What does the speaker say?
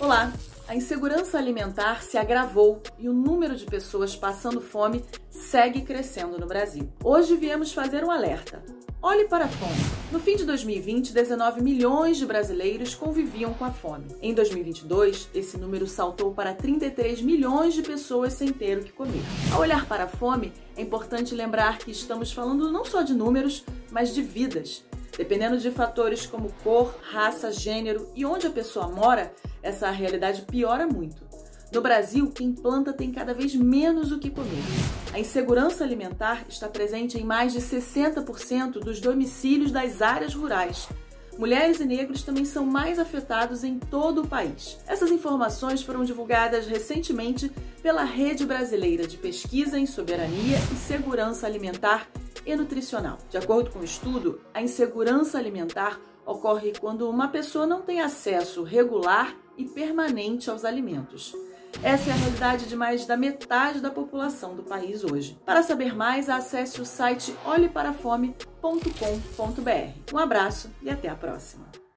Olá! A insegurança alimentar se agravou e o número de pessoas passando fome segue crescendo no Brasil. Hoje viemos fazer um alerta. Olhe para a fome. No fim de 2020, 19 milhões de brasileiros conviviam com a fome. Em 2022, esse número saltou para 33 milhões de pessoas sem ter o que comer. Ao olhar para a fome, é importante lembrar que estamos falando não só de números, mas de vidas. Dependendo de fatores como cor, raça, gênero e onde a pessoa mora, essa realidade piora muito. No Brasil, quem planta tem cada vez menos o que comer. A insegurança alimentar está presente em mais de 60% dos domicílios das áreas rurais. Mulheres e negros também são mais afetados em todo o país. Essas informações foram divulgadas recentemente pela Rede Brasileira de Pesquisa em Soberania e Segurança Alimentar e Nutricional. De acordo com o estudo, a insegurança alimentar ocorre quando uma pessoa não tem acesso regular e permanente aos alimentos. Essa é a realidade de mais da metade da população do país hoje. Para saber mais, acesse o site olheparafome.com.br. Um abraço e até a próxima!